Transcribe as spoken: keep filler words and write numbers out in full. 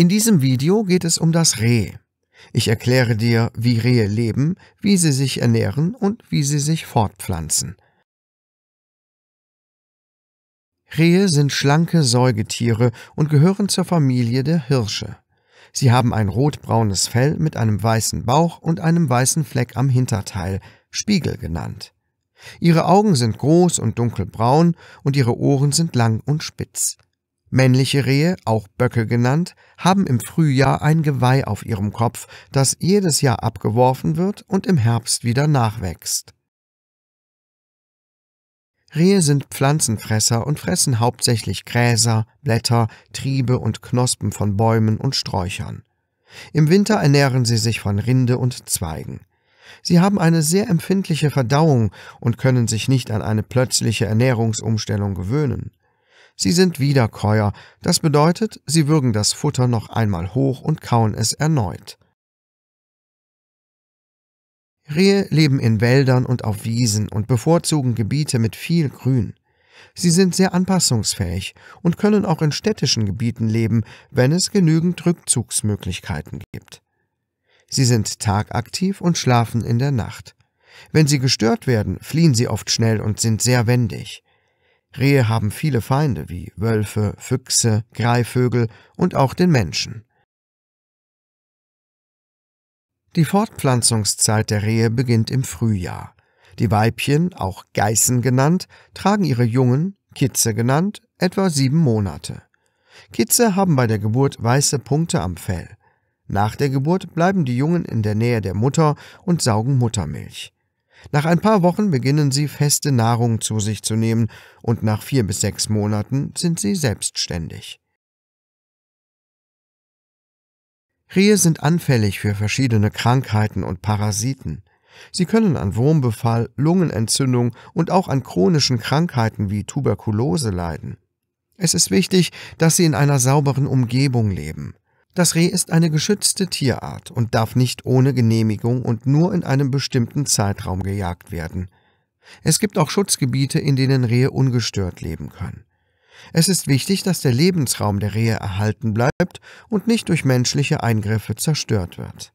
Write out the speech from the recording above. In diesem Video geht es um das Reh. Ich erkläre dir, wie Rehe leben, wie sie sich ernähren und wie sie sich fortpflanzen. Rehe sind schlanke Säugetiere und gehören zur Familie der Hirsche. Sie haben ein rotbraunes Fell mit einem weißen Bauch und einem weißen Fleck am Hinterteil, Spiegel genannt. Ihre Augen sind groß und dunkelbraun und ihre Ohren sind lang und spitz. Männliche Rehe, auch Böcke genannt, haben im Frühjahr ein Geweih auf ihrem Kopf, das jedes Jahr abgeworfen wird und im Herbst wieder nachwächst. Rehe sind Pflanzenfresser und fressen hauptsächlich Gräser, Blätter, Triebe und Knospen von Bäumen und Sträuchern. Im Winter ernähren sie sich von Rinde und Zweigen. Sie haben eine sehr empfindliche Verdauung und können sich nicht an eine plötzliche Ernährungsumstellung gewöhnen. Sie sind Wiederkäuer, das bedeutet, sie würgen das Futter noch einmal hoch und kauen es erneut. Rehe leben in Wäldern und auf Wiesen und bevorzugen Gebiete mit viel Grün. Sie sind sehr anpassungsfähig und können auch in städtischen Gebieten leben, wenn es genügend Rückzugsmöglichkeiten gibt. Sie sind tagaktiv und schlafen in der Nacht. Wenn sie gestört werden, fliehen sie oft schnell und sind sehr wendig. Rehe haben viele Feinde wie Wölfe, Füchse, Greifvögel und auch den Menschen. Die Fortpflanzungszeit der Rehe beginnt im Frühjahr. Die Weibchen, auch Geißen genannt, tragen ihre Jungen, Kitze genannt, etwa sieben Monate. Kitze haben bei der Geburt weiße Punkte am Fell. Nach der Geburt bleiben die Jungen in der Nähe der Mutter und saugen Muttermilch. Nach ein paar Wochen beginnen sie, feste Nahrung zu sich zu nehmen, und nach vier bis sechs Monaten sind sie selbstständig. Rehe sind anfällig für verschiedene Krankheiten und Parasiten. Sie können an Wurmbefall, Lungenentzündung und auch an chronischen Krankheiten wie Tuberkulose leiden. Es ist wichtig, dass sie in einer sauberen Umgebung leben. Das Reh ist eine geschützte Tierart und darf nicht ohne Genehmigung und nur in einem bestimmten Zeitraum gejagt werden. Es gibt auch Schutzgebiete, in denen Rehe ungestört leben können. Es ist wichtig, dass der Lebensraum der Rehe erhalten bleibt und nicht durch menschliche Eingriffe zerstört wird.